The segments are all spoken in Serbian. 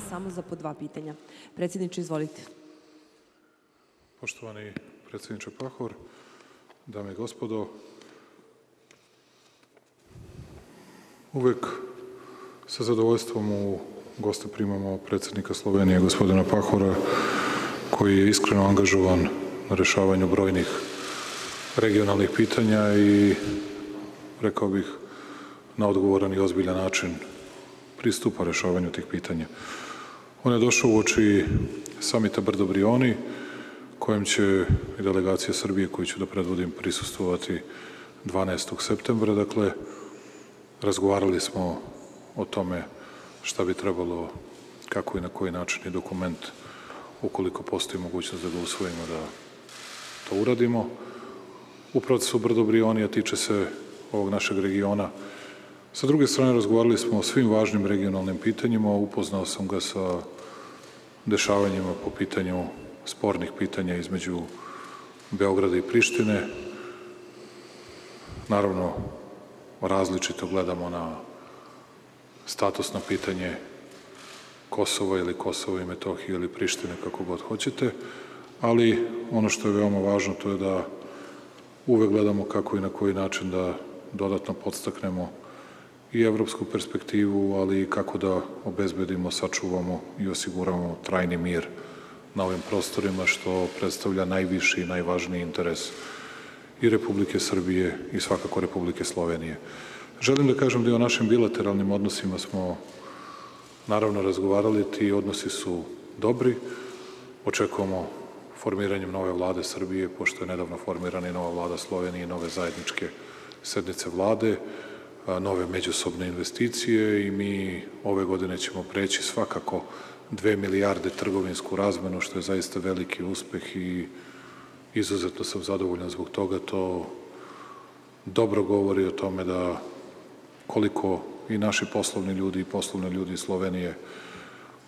vremena samo za po dva pitanja. Predsjedniče, izvolite. Poštovani predsjedniče Pahor, dame i gospodo, uvek sa zadovoljstvom u goste primamo predsjednika Slovenije, gospodina Pahora, koji je iskreno angažovan na rešavanju brojnih regionalnih pitanja i, rekao bih, na odgovoran i ozbiljan način pristupa rešavanju tih pitanja. On je došao uoči samita Brdo-Brioni, kojem će i delegacija Srbije, koju ću da predvodim, prisustvovati 12. septembra. Dakle, razgovarali smo o tome šta bi trebalo, kako i na koji način i dokument, ukoliko postoji mogućnost da ga usvojimo, da to uradimo. U procesu Brdo-Brioni, a tiče se ovog našeg regiona. Sa druge strane, razgovarali smo o svim važnim regionalnim pitanjima, upoznao sam ga sa dešavanjima po pitanju spornih pitanja između Beograda i Prištine. Naravno, različito gledamo na statusno pitanje Kosova ili Kosovo i Metohije ili Prištine, kako god hoćete, ali ono što je veoma važno to je da uvek gledamo kako i na koji način da dodatno podstaknemo i evropsku perspektivu, ali i kako da obezbedimo, sačuvamo i osiguramo trajni mir na ovim prostorima, što predstavlja najviši i najvažniji interes i Republike Srbije i svakako Republike Slovenije. Želim da kažem da i o našim bilateralnim odnosima smo naravno razgovarali, ti odnosi su dobri, očekujemo formiranjem nove vlade Srbije, pošto je nedavno formirana i nova vlada Slovenije, nove zajedničke sednice vlade, nove međusobne investicije i mi ove godine ćemo preći svakako 2 milijarde trgovinsku razmenu, što je zaista veliki uspeh i izuzetno sam zadovoljan zbog toga. To dobro govori o tome da koliko i naši poslovni ljudi i poslovni ljudi iz Slovenije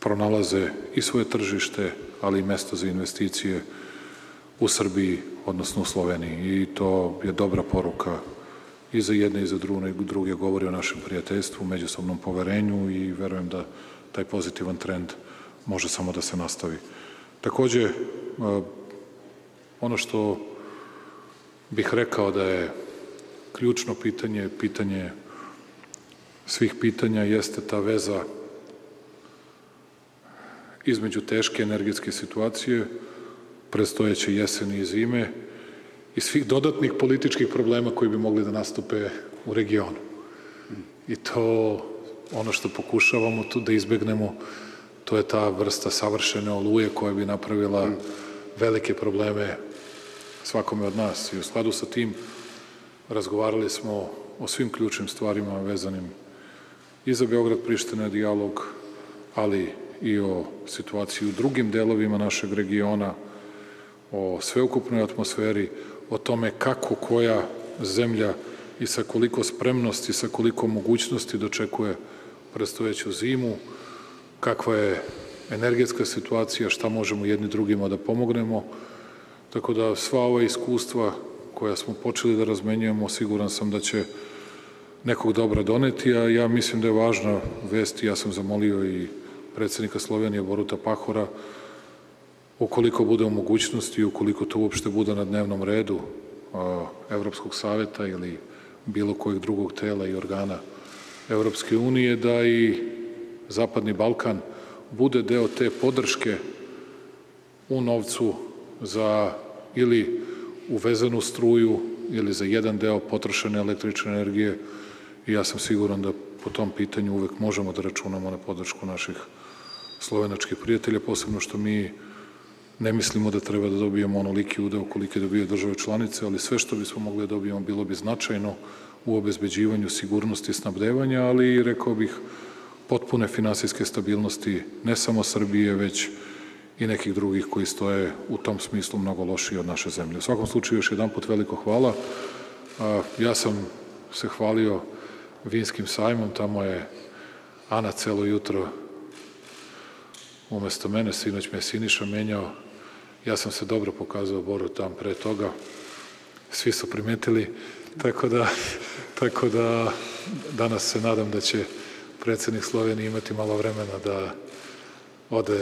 pronalaze i svoje tržište, ali i mesto za investicije u Srbiji, odnosno u Sloveniji. I to je dobra poruka i za jedne i za druge, govori o našem prijateljstvu, međusobnom poverenju i verujem da taj pozitivan trend može samo da se nastavi. Takođe, ono što bih rekao da je ključno pitanje, pitanje svih pitanja, jeste ta veza između teške energetske situacije, predstojeće jeseni i zime, i svih dodatnih političkih problema koji bi mogli da nastupe u regionu. I to, ono što pokušavamo tu da izbegnemo, to je ta vrsta savršene oluje koja bi napravila velike probleme svakome od nas. I u skladu sa tim razgovarali smo o svim ključnim stvarima vezanim i za Beograd-Priština dijalog, ali i o situaciji u drugim delovima našeg regiona, o sveukupnoj atmosferi, o tome kako koja zemlja i sa koliko spremnosti, sa koliko mogućnosti dočekuje predstojeću zimu, kakva je energetska situacija, šta možemo jedni drugima da pomognemo. Tako da sva ova iskustva koja smo počeli da razmenjujemo, siguran sam da će nekog dobra doneti, a ja mislim da je važna vest, ja sam zamolio i predsednika Slovenije Boruta Pahora, ukoliko bude u mogućnosti i ukoliko to uopšte bude na dnevnom redu Evropskog saveta ili bilo kojeg drugog tela i organa Evropske unije, da i Zapadni Balkan bude deo te podrške u novcu za ili uvezenu struju ili za jedan deo potrošene električne energije i ja sam siguran da po tom pitanju uvek možemo da računamo na podršku naših slovenačkih prijatelja, posebno što mi ne mislimo da treba da dobijemo onoliki udeo koliki dobijaju države članice, ali sve što bismo mogli da dobijemo bilo bi značajno u obezbeđivanju sigurnosti i snabdevanja, ali i, rekao bih, potpune finansijske stabilnosti ne samo Srbije, već i nekih drugih koji stoje u tom smislu mnogo lošiji od naše zemlje. U svakom slučaju, još jedan put veliko hvala. Ja sam se hvalio Vinskim sajmom, tamo je Ana celo jutro umesto mene, sinoć me je Siniša menjao, ja sam se dobro pokazao Boru tam pre toga, svi su primetili, tako da danas se nadam da će predsednik Slovenije imati malo vremena da ode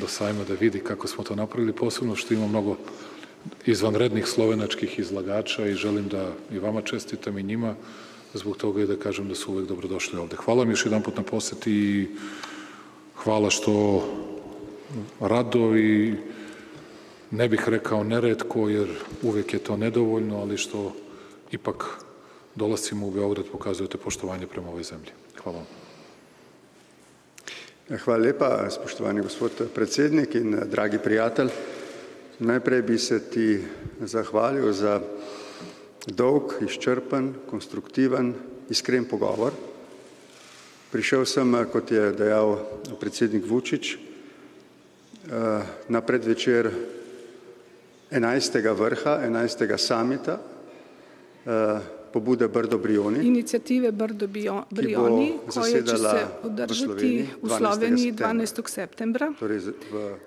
do sajma da vidi kako smo to napravili, posebno što ima mnogo izvanrednih slovenačkih izlagača i želim da i vama čestitam i njima, zbog toga je da kažem da su uvek dobrodošli ovde. Hvala vam još jedan put na poseti i hvala što rado i ne bih rekao neretko, jer uvek je to nedovoljno, ali što ipak dolazimo u Beograd, pokazujete poštovanje prema ovoj zemlji. Hvala vam. Hvala lepa, spoštovani gospod predsednik in dragi prijatelj. Najprej bi se ti zahvalil za dolg, izčrpen, konstruktiven, iskren pogovor. Prišel sem, kot je dejal predsednik Vučić, na predvečer 11. vrha, 11. samita, pobude Brdo-Brioni, inicijative Brdo-Brioni, koja će se održati u Sloveniji 12. septembra. Torej v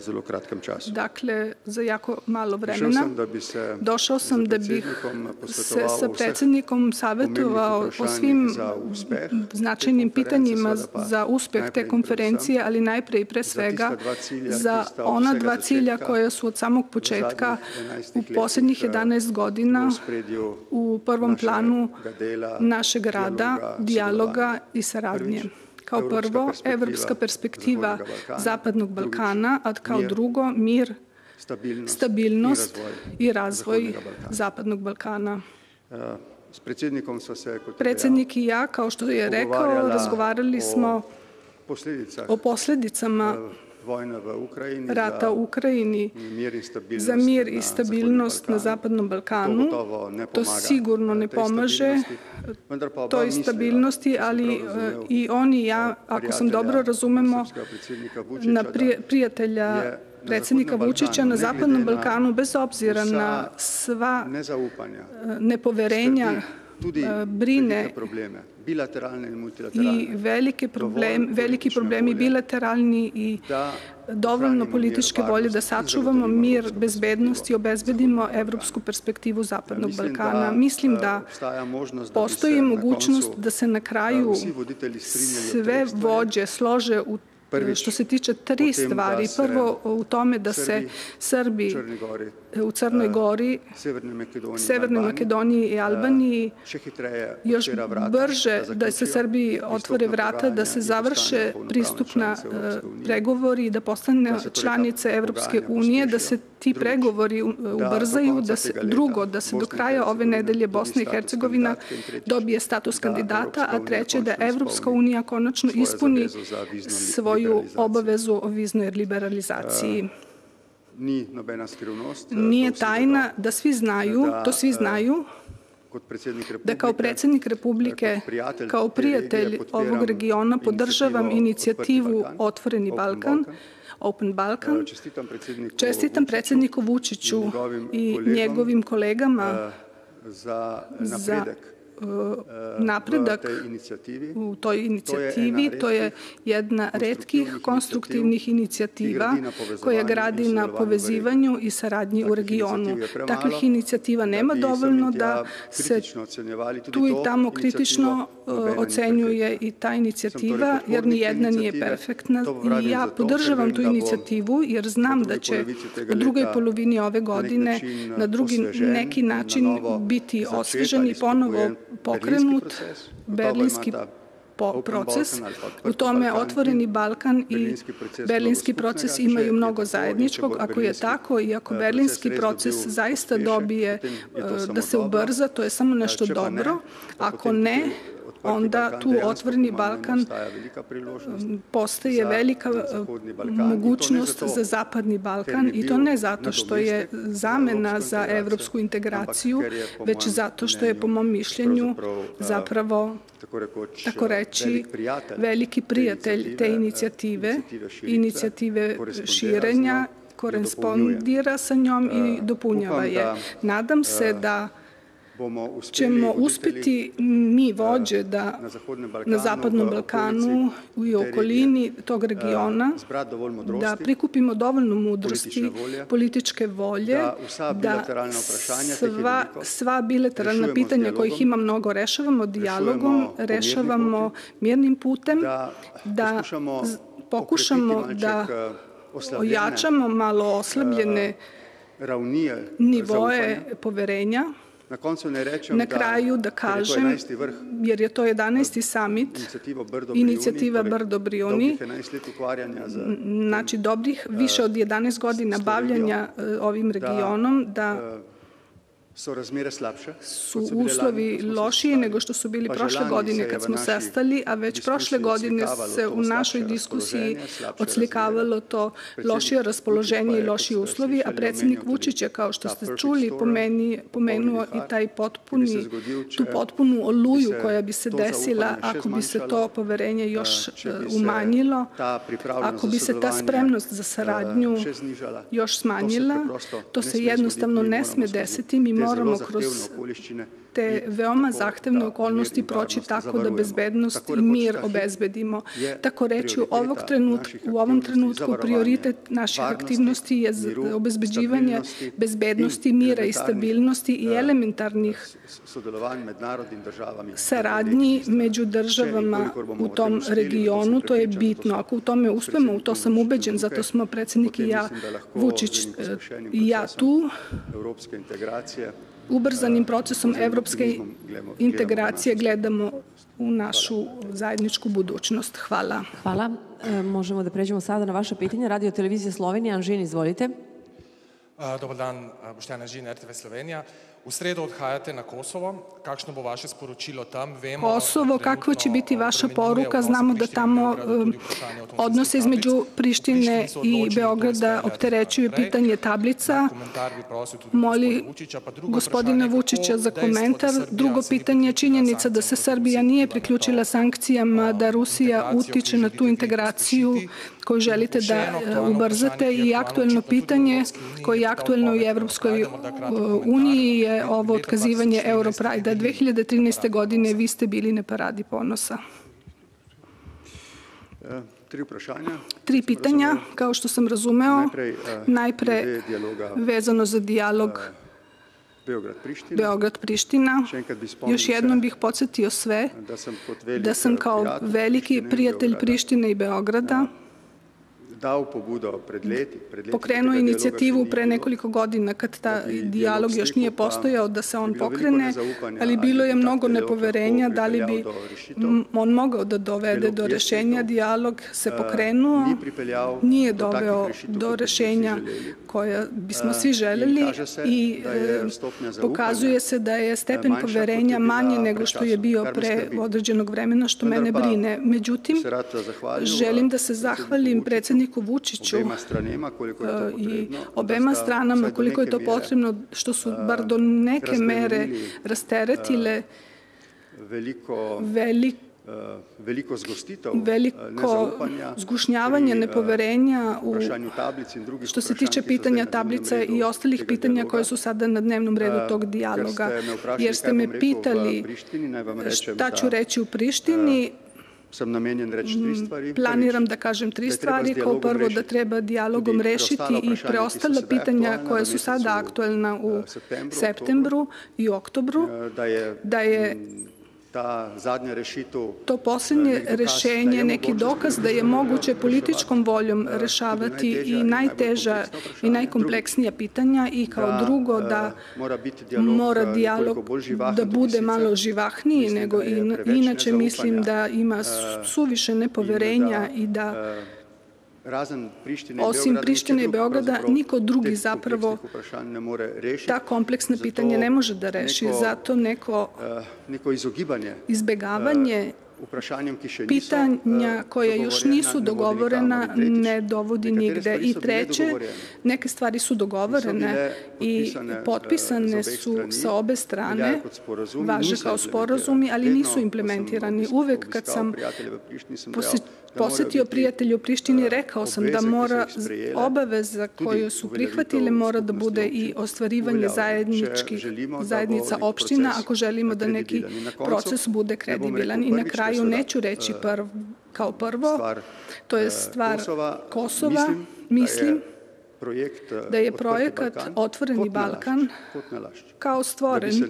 zelo kratkem času. Dakle, za jako malo vremena. Došao sam da bih se sa predsednikom savjetovao o svim značajnim pitanjima za uspeh te konferencije, ali najprej i pre svega za ona dva cilja koja su od samog početka u poslednjih 11 godina u prvom planu našeg rada, dijaloga i saradnje. Kao prvo, evropska perspektiva Zapadnog Balkana, a kao drugo, mir, stabilnost i razvoj Zapadnog Balkana. Predsednik i ja, kao što je rekao, razgovarali smo o posledicama rata u Ukrajini za mir i stabilnost na Zapadnom Balkanu. To sigurno ne pomaže toj stabilnosti, ali i on i ja, ako sam dobro razumemo, na prijatelja predsednika Vučića na Zapadnom Balkanu, bez obzira na sva nepoverenja, brine i veliki problemi bilateralni i dovoljno političke volje da sačuvamo mir, bezbednost i obezbedimo evropsku perspektivu Zapadnog Balkana. Mislim da postoji mogućnost da se na kraju sve vođe slože u što se tiče tri stvari. Prvo u tome da se Srbi u Crnoj Gori, Severnoj Makedoniji i Albaniji još brže da se Srbiji otvore vrata, da se završe pristupna pregovori i da postane članice Evropske unije, da se ti pregovori ubrzaju, drugo, da se do kraja ove nedelje Bosna i Hercegovina dobije status kandidata, a treće da Evropska unija konačno ispuni svoju obavezu o viznoj liberalizaciji. Nije tajna da svi znaju, da kao predsednik Republike, kao prijatelj ovog regiona podržavam inicijativu Otvoreni Balkan, Open Balkan. Čestitam predsedniku Vučiću i njegovim kolegama za napredak u toj inicijativi. To je jedna retkih konstruktivnih inicijativa koja gradi na povezivanju i saradnji u regionu. Takvih inicijativa nema dovoljno da se tu i tamo kritično ocenjuje i ta inicijativa, jer nijedna nije perfektna. I ja podržavam tu inicijativu, jer znam da će u drugoj polovini ove godine na neki način biti osvežen i ponovo pokrenut berlinski proces. U tome Otvoreni Balkan i berlinski proces imaju mnogo zajedničkog. Ako je tako i ako berlinski proces zaista dobije da se ubrza, to je samo nešto dobro. Ako ne, onda tu Otvoreni Balkan postaje velika mogućnost za Zapadni Balkan i to ne zato što je zamena za evropsku integraciju, već zato što je, po mom mišljenju, zapravo, tako reći, veliki prijatelj te inicijative, inicijative širenja, korespondira sa njom i dopunjava je. Nadam se da ćemo uspeti mi vođe da na Zapadnom Balkanu i okolini tog regiona da prikupimo dovoljno mudrosti, političke volje, da sva bilateralna pitanja kojih ima mnogo rešavamo dijalogom, rešavamo mirnim putem, da pokušamo da ojačamo malo oslabljene nivoe poverenja. Na kraju da kažem, jer je to 11. summit, inicijativa Brdo-Brioni, znači dobrih više od 11 godina bavljanja ovim regionom, da so uslovi lošiji nego što su bili prošle godine kad smo sastali, a već prošle godine se u našoj diskusiji odslikavalo to lošije raspoloženje i lošiji uslovi, a predsednik Vučić je, kao što ste čuli, pomenuo i tu potpunu oluju koja bi se desila ako bi se to poverenje još umanjilo, ako bi se ta spremnost za saradnju još smanjila. To se jednostavno ne sme desiti. Mi moramo kroz te veoma zahtevne okolnosti proći tako da bezbednost i mir obezbedimo. Tako reći, u ovom trenutku prioritet naših aktivnosti je obezbeđivanje bezbednosti, mira i stabilnosti i elementarnih saradnji među državama u tom regionu. To je bitno. Ako u tome uspemo, u to sam ubeđen, zato smo predsednik i ja, Vučić i ja tu, ubrzanim procesom evropske integracije gledamo u našu zajedničku budućnost. Hvala. Hvala. Možemo da pređemo sada na vaše pitanje. Radio Televizije Slovenije, Anžin, izvolite. Dobar dan, Boštjan Anžin, RTV Slovenija. U sredo odhajate na Kosovo. Kakšno bo vaše sporočilo tam? Kosovo, kakva će biti vaša poruka? Znamo da tamo odnose između Prištine i Beograda opterećuju pitanje tablica. Molim gospodina Vučića za komentar. Drugo pitanje je činjenica da se Srbija nije priključila sankcijama, da Rusija utiče na tu integraciju koju želite da ubrzate, i aktuelno pitanje koje je aktuelno u Evropskoj uniji je ovo otkazivanje Europrajda. 2013. godine vi ste bili na Paradi ponosa. Tri pitanja, kao što sam razumeo. Najpre vezano za dijalog Beograd-Priština. Još jednom bih podsjetio sve da sam kao veliki prijatelj Prištine i Beograda pokrenuo inicijativu pre nekoliko godina, kad ta dijalog još nije postojao, da se on pokrene, ali bilo je mnogo nepoverenja da li bi on mogao da dovede do rešenja. Dijalog se pokrenuo, nije doveo do rešenja koja bismo svi želeli i pokazuje se da je stepen poverenja manji nego što je bio pre određenog vremena, što mene brine. Međutim, želim da se zahvalim predsedniku Vučiću i obema stranama koliko je to potrebno, što su bar do neke mere rasteretile veliko zgušnjavanje nepoverenja što se tiče pitanja tablica i ostalih pitanja koje su sada na dnevnom redu tog dijaloga. Jer ste me pitali šta ću reći u Prištini. Planiram da kažem tri stvari. Kao prvo, da treba dijalogom rešiti i preostala pitanja koja su sada aktuelna u septembru i oktobru, da je to poslednje rešenje neki dokaz da je moguće političkom voljom rešavati i najteža i najkompleksnija pitanja, i kao drugo da mora dijalog da bude malo živahniji nego inače. Mislim da ima suviše nepoverenja i da osim Prištine i Beograda niko drugi zapravo ta kompleksna pitanja ne može da reši. Zato neko izbegavanje pitanja koja još nisu dogovorena ne dovodi nigde. I treće, neke stvari su dogovorene i potpisane su sa obe strane, važe kao sporazumi, ali nisu implementirani. Uvek kad sam posetio prijatelje u Prištini, rekao sam da mora obaveza koju su prihvatile mora da bude i ostvarivanje zajednica opština ako želimo da neki proces bude kredibilan. I na kraju neću reći kao prvo, to je stvar Kosova. Mislim da je projekat Otvoreni Balkan kao stvoren,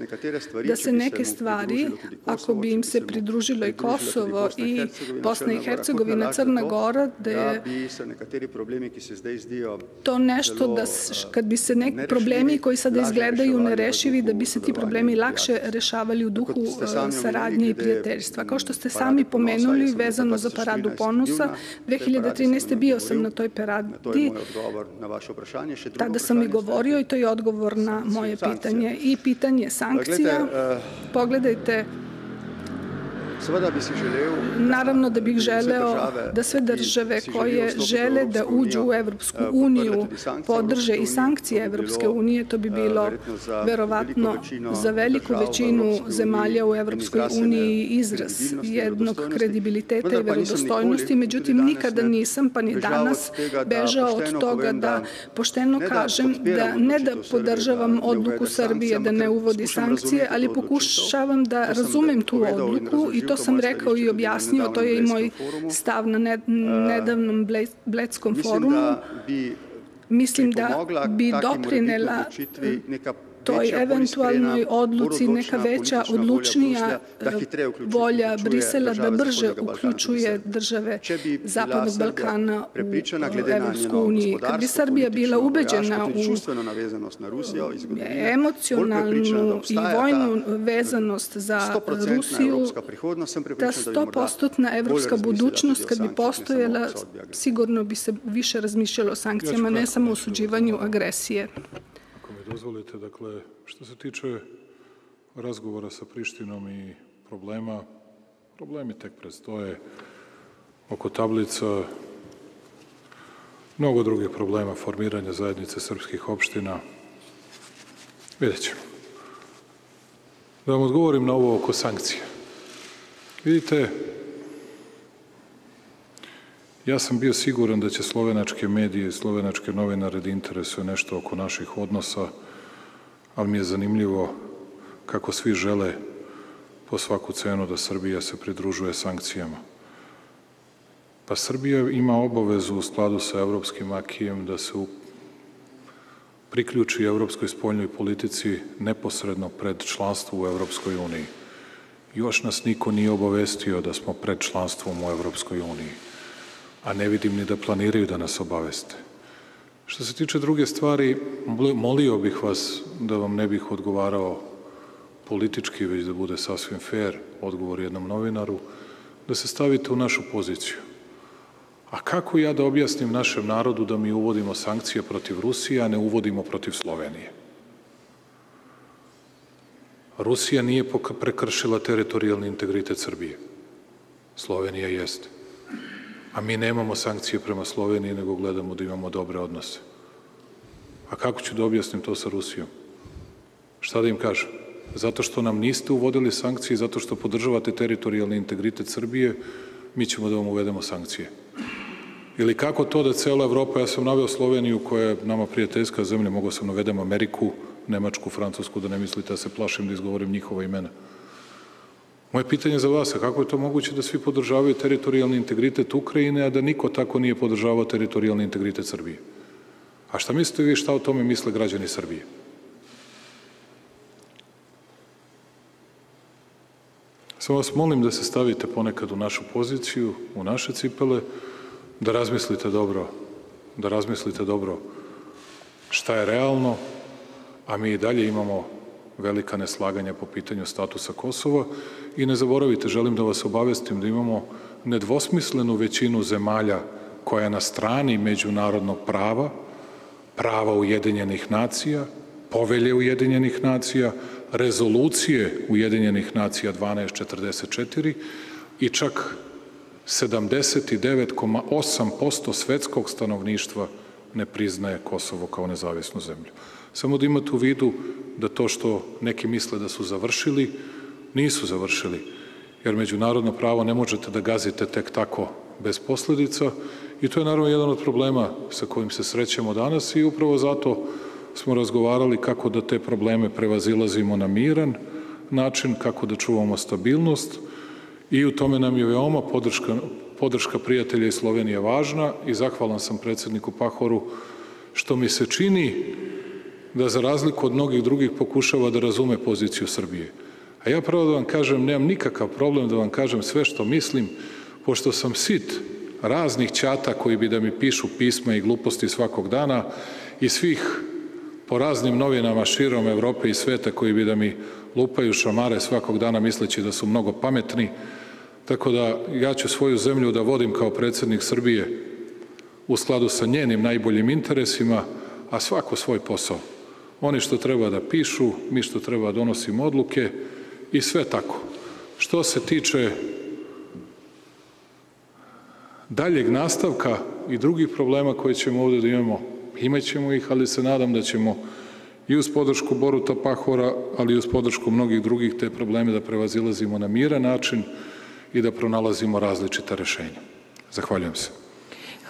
da se neke stvari, ako bi im se pridružilo i Kosovo i Bosna i Hercegovina, Crna Gora, da je to nešto da kad bi se neki problemi koji sada izgledaju nerešivi, da bi se ti problemi lakše rešavali u duhu saradnje i prijateljstva. Kao što ste sami pomenuli vezano za Paradu ponosa, 2013. bio sam na toj paradi, tada sam i govorio i to je odgovor na moje pitanje. I pitanje sankcija, pogledajte, naravno da bih želeo da sve države koje žele da uđu u Evropsku uniju podrže i sankcije Evropske unije, to bi bilo verovatno za veliku većinu zemalja u Evropskoj uniji izraz jednog kredibiliteta i verodostojnosti, međutim nikada nisam pa ni danas bežao od toga da pošteno kažem da ne da podržavam odluku Srbije da ne uvodi sankcije, ali pokušavam da razumem tu odluku i to sam rekao i objasnio, to je i moj stav na nedavnom Bledskom forumu. Mislim da bi doprinela toj eventualnoj odluci neka veća, odlučnija volja Brisela da brže uključuje države Zapadnog Balkana u Evropsku uniju. Kad bi Srbija bila ubeđena u emocionalnu i vojnu vezanost za Rusiju, ta 100% evropska budućnost, kad bi postojala, sigurno bi se više razmišljalo o sankcijama, ne samo o osuđivanju agresije. Dozvolite, dakle, što se tiče razgovora sa Prištinom i problema, problemi tek predstoje oko tablica, mnogo drugih problema, formiranja zajednice srpskih opština. Vidjet ćemo. Da vam odgovorim na ovo oko sankcije. Vidite, ja sam bio siguran da će slovenačke medije i slovenačke novinare da interesuje nešto oko naših odnosa, ali mi je zanimljivo kako svi žele po svaku cenu da Srbija se pridružuje sankcijama. Pa Srbija ima obavezu u skladu sa evropskim akijem da se priključi evropskoj spoljnoj politici neposredno pred članstvom u Evropskoj uniji. Još nas niko nije obavestio da smo pred članstvom u Evropskoj uniji, a ne vidim ni da planiraju da nas obaveste. Što se tiče druge stvari, molio bih vas da vam ne bih odgovarao politički, već da bude sasvim fair odgovor jednom novinaru, da se stavite u našu poziciju. A kako ja da objasnim našem narodu da mi uvodimo sankcije protiv Rusije, a ne uvodimo protiv Slovenije? Rusija nije prekršila teritorijalni integritet Srbije. Slovenija jeste. A mi nemamo sankcije prema Sloveniji, nego gledamo da imamo dobre odnose. A kako ću da objasnim to sa Rusijom? Šta da im kažem? Zato što nam niste uvodili sankcije, zato što podržavate teritorijalni integritet Srbije, mi ćemo da vam uvedemo sankcije. Ili kako to da cela Evropa, ja sam naveo Sloveniju koja je nama prijateljska zemlja, mogao sam navedem Ameriku, Nemačku, Francusku, da ne mislite da se plašim da izgovorim njihova imena. Moje pitanje za vas je kako je to moguće da svi podržavaju teritorijalni integritet Ukrajine, a da niko tako nije podržavao teritorijalni integritet Srbije? A šta mislite vi šta o tome misle građani Srbije? Samo vas molim da se stavite ponekad u našu poziciju, u naše cipele, da razmislite dobro, šta je realno, a mi i dalje imamo velika neslaganja po pitanju statusa Kosova i ne zaboravite, želim da vas obavestim da imamo nedvosmislenu većinu zemalja koja je na strani međunarodnog prava, prava Ujedinjenih nacija, povelje Ujedinjenih nacija, rezolucije Ujedinjenih nacija 1244 i čak 79,8% svetskog stanovništva ne priznaje Kosovo kao nezavisnu zemlju. Samo da imate u vidu da to što neki misle da su završili, nisu završili, jer međunarodno pravo ne možete da gazite tek tako bez posledica i to je naravno jedan od problema sa kojim se srećemo danas i upravo zato smo razgovarali kako da te probleme prevazilazimo na miran način, kako da čuvamo stabilnost i u tome nam je veoma podrška prijatelja iz Slovenije važna i zahvalan sam predsedniku Pahoru što mi se čini da za razliku od mnogih drugih pokušava da razume poziciju Srbije. A ja pravo da vam kažem, nemam nikakav problem da vam kažem sve što mislim, pošto sam sit raznih ćata koji bi da mi pišu pisma i gluposti svakog dana i svih po raznim novinama širom Evrope i sveta koji bi da mi lupaju šamare svakog dana misleći da su mnogo pametni. Tako da ja ću svoju zemlju da vodim kao predsednik Srbije u skladu sa njenim najboljim interesima, a svako svoj posao. Oni što treba da pišu, mi što treba da donosimo odluke i sve tako. Što se tiče daljeg nastavka i drugih problema koje ćemo ovde da imamo, imat ćemo ih, ali se nadam da ćemo i uz podršku Boruta Pahora, ali i uz podršku mnogih drugih te probleme da prevazilazimo na miran način i da pronalazimo različita rešenja. Zahvaljujem se.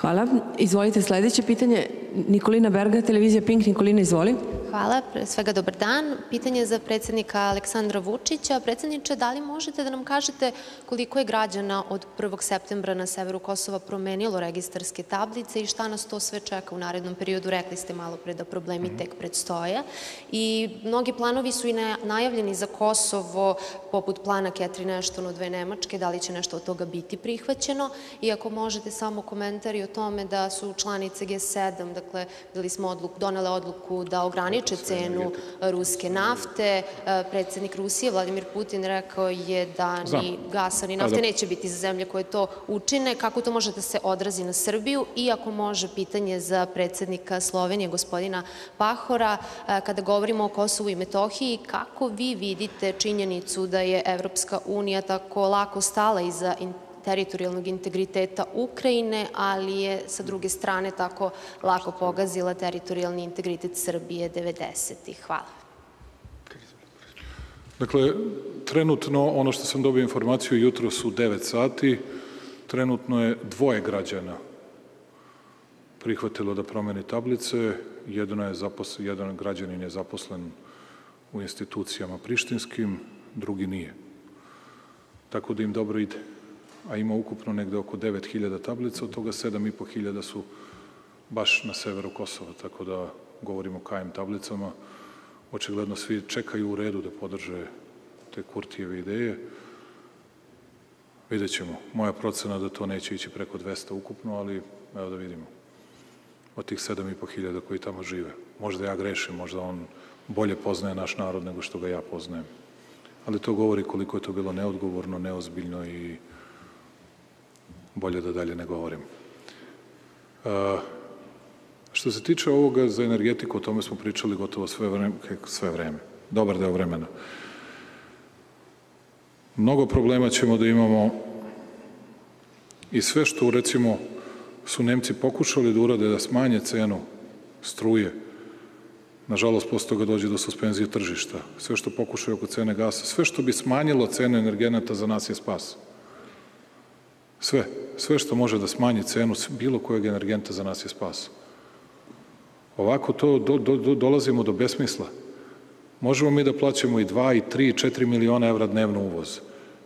Hvala. Izvolite sledeće pitanje. Nikolina Berg, Televizija Pink. Nikolina, izvoli. Hvala. Pre svega dobar dan. Pitanje za predsednika Aleksandra Vučića. Predsedniče, da li možete da nam kažete koliko je građana od 1. septembra na severu Kosova promenilo registarske tablice i šta nas to sve čeka u narednom periodu? Rekli ste malo pre da problemi tek predstoje. I mnogi planovi su i najavljeni za Kosovo, poput plana Ketrin Ešton od dve Nemačke. Da li će nešto od toga biti prihvaćeno? I ako možete samo komentar i o tome da su članice G7, dakle, bili smo donele odluku da ograniče cenu ruske nafte. Predsednik Rusije, Vladimir Putin, rekao je da ni gasa, ni nafte neće biti za zemlje koje to učine. Kako to može da se odrazi na Srbiju? I ako može, pitanje za predsednika Slovenije, gospodina Pahora. Kada govorimo o Kosovu i Metohiji, kako vi vidite činjenicu da je Evropska unija tako lako stala iza teritorijalnog integriteta Ukrajine, ali je sa druge strane tako lako pogazila teritorijalni integritet Srbije 90-ih. Hvala. Dakle, trenutno, ono što sam dobio informaciju, jutro su 9 sati, trenutno je 2 građana prihvatilo da promeni tablice, jedan građanin je zaposlen u institucijama prištinskim, drugi nije. Tako da im dobro ide. A ima ukupno negde oko 9.000 tablica, od toga 7.500 su baš na severu Kosova, tako da govorimo o KM tablicama. Očigledno svi čekaju u redu da podrže te Kurtijeve ideje. Vidjet ćemo. Moja procena da to neće ići preko 200 ukupno, ali evo da vidimo. Od tih 7.500 koji tamo žive. Možda ja grešim, možda on bolje poznaje naš narod nego što ga ja poznajem. Ali to govori koliko je to bilo neodgovorno, neozbiljno i bolje da dalje ne govorim. Što se tiče ovoga za energetiku, o tome smo pričali gotovo sve vreme. Dobar deo vremena. Mnogo problema ćemo da imamo i sve što, recimo, su Nemci pokušali da urade da smanje cenu struje. Nažalost, posle toga dođe do suspenzije tržišta. Sve što pokušaju oko cene gasa, sve što bi smanjilo cenu energenata za nas je spas. Sve što može da smanji cenu bilo kojeg energenta za nas je spas. Ovako to dolazimo do besmisla. Možemo mi da plaćamo i 2, i 3, i 4 miliona evra dnevno uvoz.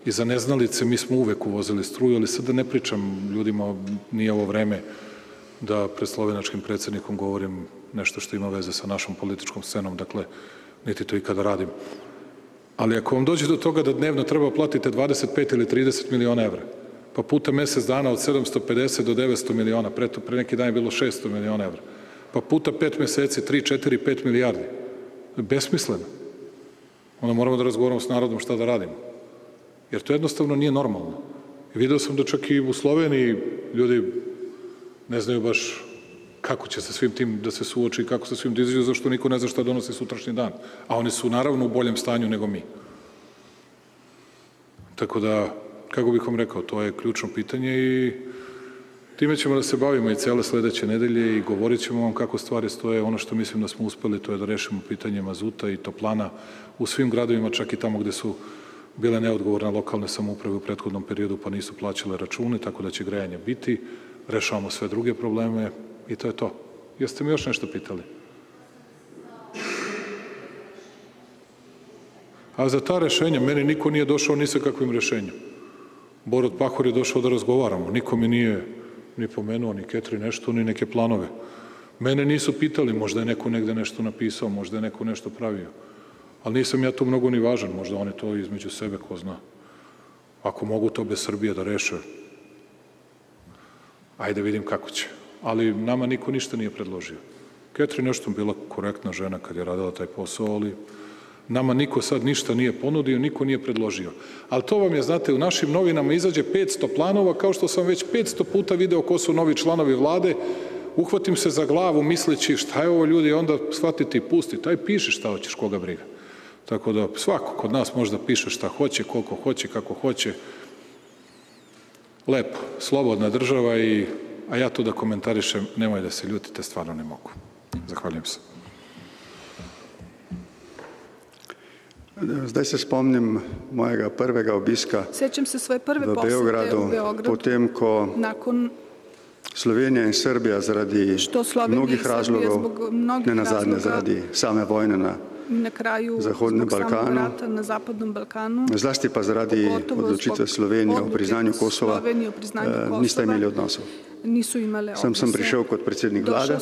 I za neznalice mi smo uvek uvozili struju, ali sad da ne pričam ljudima, nije ovo vreme da pred slovenačkim predsednikom govorim nešto što ima veze sa našom političkom scenom, dakle, niti to ikada radim. Ali ako vam dođe do toga da dnevno treba platite 25 ili 30 miliona evra, pa puta mesec dana od 750 do 900 miliona, pre neki dan je bilo 600 miliona evra, pa puta 5 meseci, 3, 4, 5 milijardi. Besmisleno. Onda moramo da razgovaramo s narodom šta da radimo. Jer to jednostavno nije normalno. Video sam da čak i u Sloveniji ljudi ne znaju baš kako će se svim tim da se suoči i kako se svim dizađu, zašto niko ne zna šta donosi sutrašnji dan. A oni su naravno u boljem stanju nego mi. Tako da, kako bih vam rekao, to je ključno pitanje i time ćemo da se bavimo i cele sledeće nedelje i govorit ćemo vam kako stvari stoje. Ono što mislim da smo uspeli to je da rešimo pitanje mazuta i toplana u svim gradovima, čak i tamo gde su bile neodgovorne lokalne samouprave u prethodnom periodu pa nisu plaćale račune, tako da će grejanje biti. Rešavamo sve druge probleme i to je to. Jeste mi još nešto pitali? A za ta rešenja, meni niko nije došao ni sa kakvim rešenjem. Borut Pahor je došao da razgovaramo. Niko mi nije ni pomenuo, ni Ketrin Ešton, ni neke planove. Mene nisu pitali, možda je neko negde nešto napisao, možda je neko nešto pravio. Ali nisam ja tu mnogo ni važan, možda oni to između sebe, ko zna. Ako mogu to bez Srbije da reše, ajde vidim kako će. Ali nama niko ništa nije predložio. Ketrin Ešton bila korektna žena kad je radila taj posao, ali nama niko sad ništa nije ponudio, niko nije predložio. Ali to vam je, znate, u našim novinama izađe 500 planova, kao što sam već 500 puta video ko su novi članovi vlade, uhvatim se za glavu misleći šta je ovo ljudi, onda shvatiti i pusti, taj piše šta hoćeš, koga briga. Tako da svako kod nas može da piše šta hoće, koliko hoće, kako hoće. Lepo, slobodna država i... A ja to da komentarišem, nemoj da se ljutite, stvarno ne mogu. Zahvaljujem se. Zdaj se spomnim mojega prvega obiska v Beogradu, potem, ko Slovenija in Srbija zaradi mnogih razlogov, ne nazadnje zaradi same vojne na Zahodnem Balkanu, zlasti pa zaradi odločitve Slovenije o priznanju Kosova, niste imeli odnosov. Sem prišel kot predsednik vlade,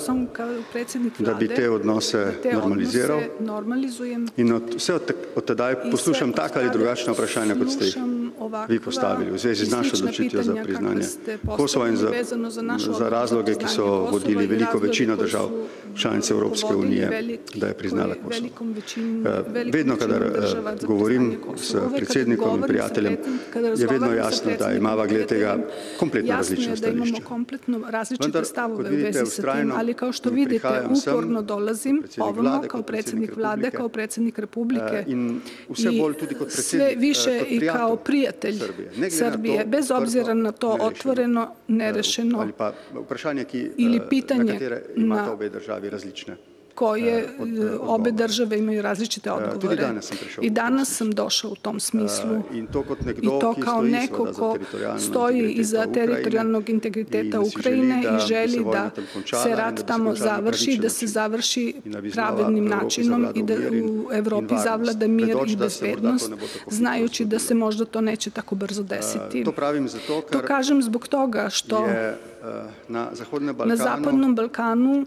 da bi te odnose normaliziral in vse od tedaj poslušam taka ali drugačna vprašanja, kot ste jih vi postavili v zvezi z našo odločitvijo za priznanje Kosova in za razloge, ki so vodili veliko večino držav članic Evropske unije, da je priznala Kosovo. Vedno, kadar govorim s predsednikom in prijateljem, je vedno jasno, da imava glede tega kompletno različna stališča. Različite stavove u vezi sa tim, ali kao što vidite, uporno dolazim ovamo kao predsednik vlade, kao predsednik republike i sve više i kao prijatelj Srbije, bez obzira na to otvoreno, nerešeno ili pitanje na koje obe države imaju različite odgovore. I danas sam došao u tom smislu i to kao neko ko stoji iza teritorijalnog integriteta Ukrajine i želi da se rat tamo završi i da se završi pravednim načinom i da u Evropi zavlada mir i bezbednost, znajući da se možda to neće tako brzo desiti. To kažem zbog toga što na Zapadnom Balkanu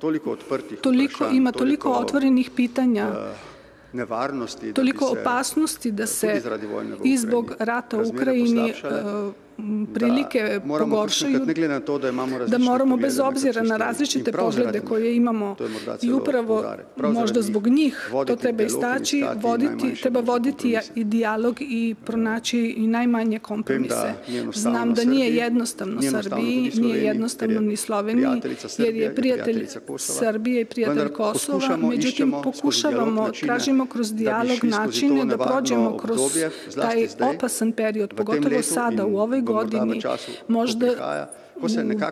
ima toliko otvorenih pitanja, toliko opasnosti da se i zbog rata u Ukrajini prilike pogoršaju, da moramo bez obzira na različite poglede koje imamo i upravo možda zbog njih, to treba istaći, treba voditi i dijalog i pronaći i najmanje kompromise. Znam da nije jednostavno Srbiji, nije jednostavno ni Sloveniji, jer je prijatelj Srbije i prijatelj Kosova, međutim pokušavamo, tražimo kroz dijalog načine da prođemo kroz taj opasan period, pogotovo sada u ovoj godini, možda u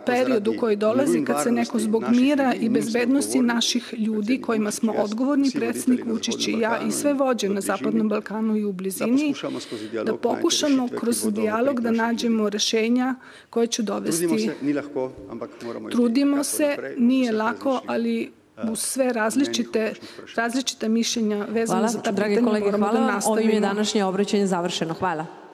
periodu koji dolazi, kad se neko zbog mira i bezbednosti naših ljudi, kojima smo odgovorni, predsednik Vučić i ja i sve vođe na Zapadnom Balkanu i u blizini, da pokušamo kroz dijalog da nađemo rešenja koje će dovesti. Trudimo se, nije lako, ali uz sve različite mišljenja vezano za ta pitanja moramo da nastavimo. Hvala, dragi kolege, hvala. Ovim je današnje obraćanje završeno. Hvala.